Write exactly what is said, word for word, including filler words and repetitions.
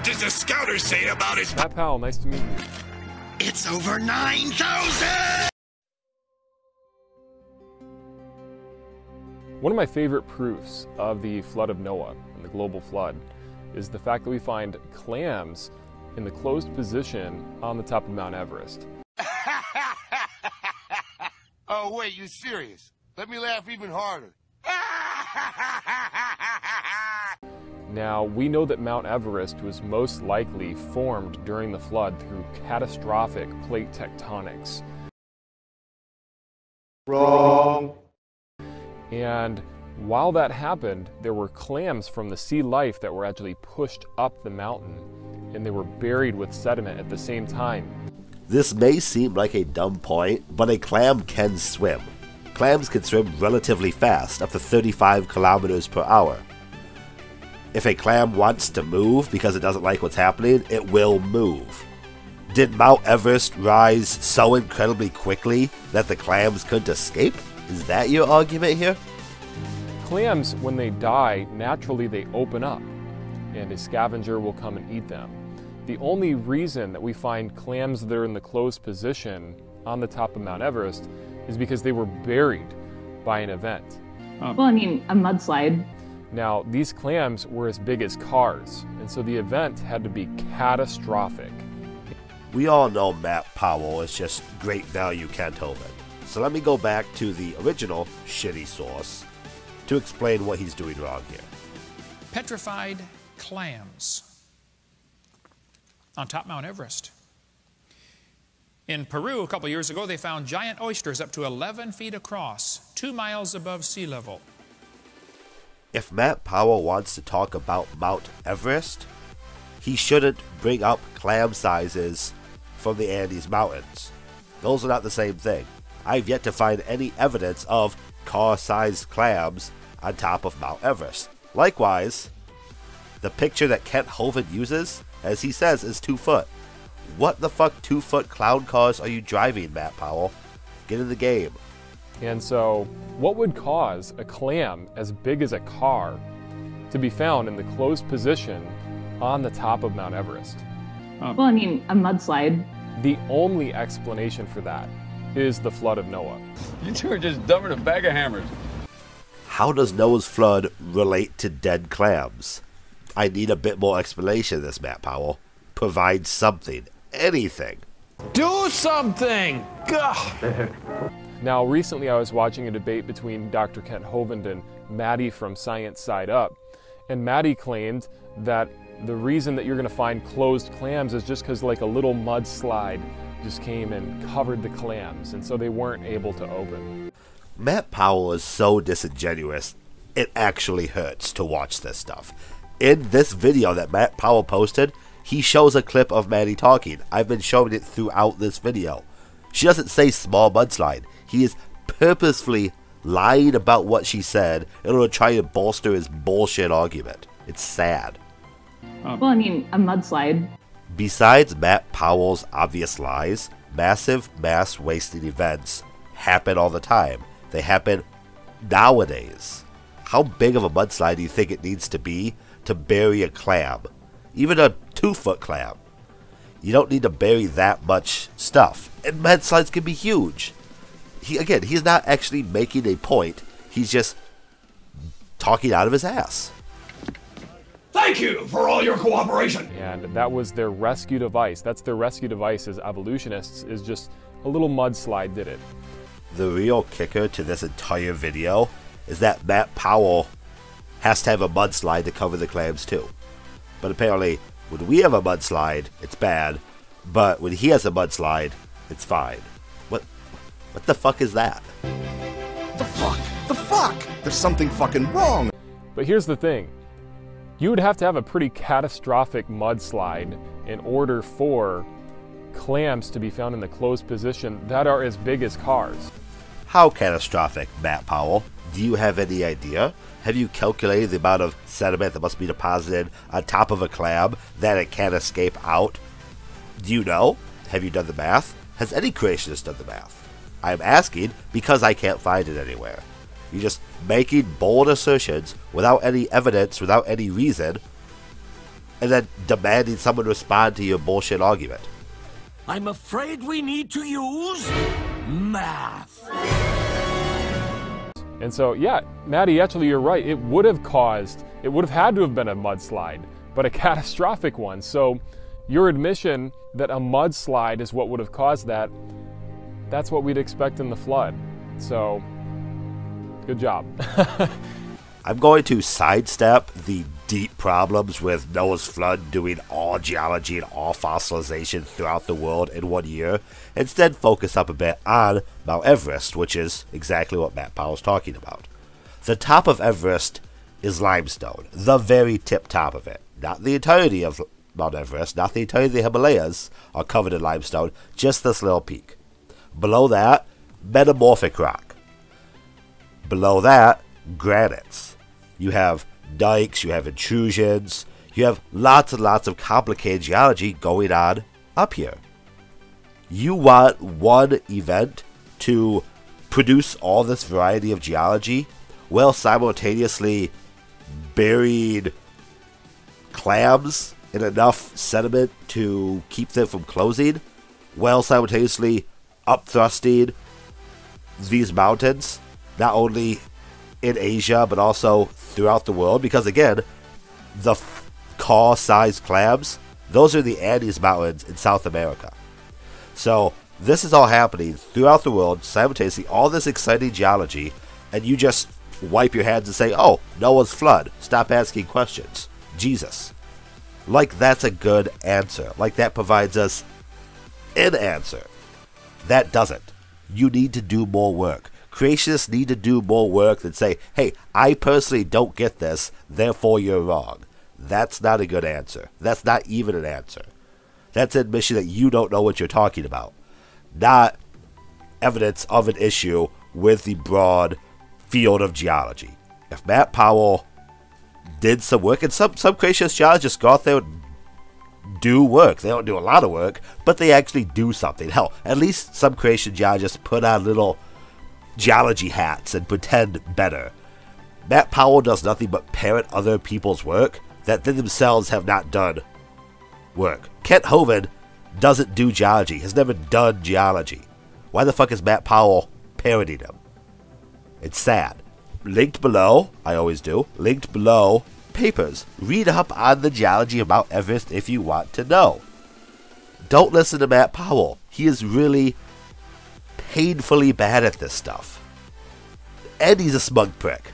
What does the scouter say about his... Matt Powell, nice to meet you. It's over nine thousand! One of my favorite proofs of the flood of Noah and the global flood is the fact that we find clams in the closed position on the top of Mount Everest. Oh wait, you serious? Let me laugh even harder. Now, we know that Mount Everest was most likely formed during the flood through catastrophic plate tectonics. Wrong. And while that happened, there were clams from the sea life that were actually pushed up the mountain, and they were buried with sediment at the same time. This may seem like a dumb point, but a clam can swim. Clams can swim relatively fast, up to thirty-five kilometers per hour. If a clam wants to move because it doesn't like what's happening, it will move. Did Mount Everest rise so incredibly quickly that the clams couldn't escape? Is that your argument here? Clams, when they die, naturally they open up, and a scavenger will come and eat them. The only reason that we find clams that are in the closed position on the top of Mount Everest is because they were buried by an event. Um, well, I mean, a mudslide. Now, these clams were as big as cars, and so the event had to be catastrophic. We all know Matt Powell is just great value Kent Hovind, so let me go back to the original shitty source to explain what he's doing wrong here. Petrified clams on top Mount Everest. In Peru a couple years ago, they found giant oysters up to eleven feet across, two miles above sea level. If Matt Powell wants to talk about Mount Everest, he shouldn't bring up clam sizes from the Andes Mountains. Those are not the same thing. I've yet to find any evidence of car-sized clams on top of Mount Everest. Likewise, the picture that Kent Hovind uses, as he says, is two foot. What the fuck two foot clown cars are you driving, Matt Powell? Get in the game. And so, what would cause a clam as big as a car to be found in the closed position on the top of Mount Everest? Um, well, I mean, a mudslide. The only explanation for that is the flood of Noah. You two are just dumb as a bag of hammers. How does Noah's flood relate to dead clams? I need a bit more explanation of this, Matt Powell. Provide something. Anything. Do something! Gah! Now, recently I was watching a debate between Doctor Kent Hovind and Maddie from Science Side Up, and Maddie claimed that the reason that you're going to find closed clams is just because like a little mudslide just came and covered the clams, and so they weren't able to open. Matt Powell is so disingenuous, it actually hurts to watch this stuff. In this video that Matt Powell posted, he shows a clip of Maddie talking. I've been showing it throughout this video. She doesn't say small mudslide. He is purposefully lying about what she said in order to try to bolster his bullshit argument. It's sad. Well, I mean, a mudslide. Besides Matt Powell's obvious lies, massive mass wasting events happen all the time. They happen nowadays. How big of a mudslide do you think it needs to be to bury a clam? Even a two-foot clam. You don't need to bury that much stuff. And mudslides can be huge. He, again, he's not actually making a point. He's just talking out of his ass. Thank you for all your cooperation. And that was their rescue device. That's their rescue device as evolutionists, is just a little mudslide did it. The real kicker to this entire video is that Matt Powell has to have a mudslide to cover the clams too. But apparently, when we have a mudslide, it's bad. But when he has a mudslide, it's fine. What? What the fuck is that? The fuck? The fuck? There's something fucking wrong. But here's the thing. You would have to have a pretty catastrophic mudslide in order for clams to be found in the closed position that are as big as cars. How catastrophic, Matt Powell? Do you have any idea? Have you calculated the amount of sediment that must be deposited on top of a clam that it can't escape out? Do you know? Have you done the math? Has any creationist done the math? I'm asking because I can't find it anywhere. You're just making bold assertions without any evidence, without any reason. and then demanding someone respond to your bullshit argument. I'm afraid we need to use math. And so, yeah, Maddie, actually, you're right. It would have caused, it would have had to have been a mudslide, but a catastrophic one. So your admission that a mudslide is what would have caused that, that's what we'd expect in the flood. So, good job. I'm going to sidestep the deep problems with Noah's flood doing all geology and all fossilization throughout the world in one year, instead focus up a bit on Mount Everest, which is exactly what Matt Powell's talking about. The top of Everest is limestone, the very tip top of it. Not the entirety of Mount Everest, not the entirety of the Himalayas are covered in limestone, just this little peak. Below that, metamorphic rock. Below that, granites. You have dikes, you have intrusions, you have lots and lots of complicated geology going on up here. You want one event to produce all this variety of geology while simultaneously burying clams in enough sediment to keep them from closing, while simultaneously upthrusting these mountains, not only in Asia, but also throughout the world, because again, the car-sized clams, those are the Andes Mountains in South America. So this is all happening throughout the world, simultaneously, all this exciting geology, and you just wipe your hands and say, oh, Noah's flood, stop asking questions, Jesus. Like that's a good answer, like that provides us an answer. That doesn't. You need to do more work. Creationists need to do more work than say, hey, I personally don't get this, therefore you're wrong. That's not a good answer. That's not even an answer. That's admission that you don't know what you're talking about. Not evidence of an issue with the broad field of geology. If Matt Powell did some work, and some, some creationist geologists go out there and do work. They don't do a lot of work, but they actually do something. Hell, at least some creation geologists put on little geology hats and pretend better. Matt Powell does nothing but parrot other people's work that they themselves have not done work. Kent Hovind doesn't do geology, has never done geology. Why the fuck is Matt Powell parroting him? It's sad. Linked below, I always do, linked below, papers. Read up on the geology of Mount Everest if you want to know. Don't listen to Matt Powell. He is really painfully bad at this stuff. And he's a smug prick.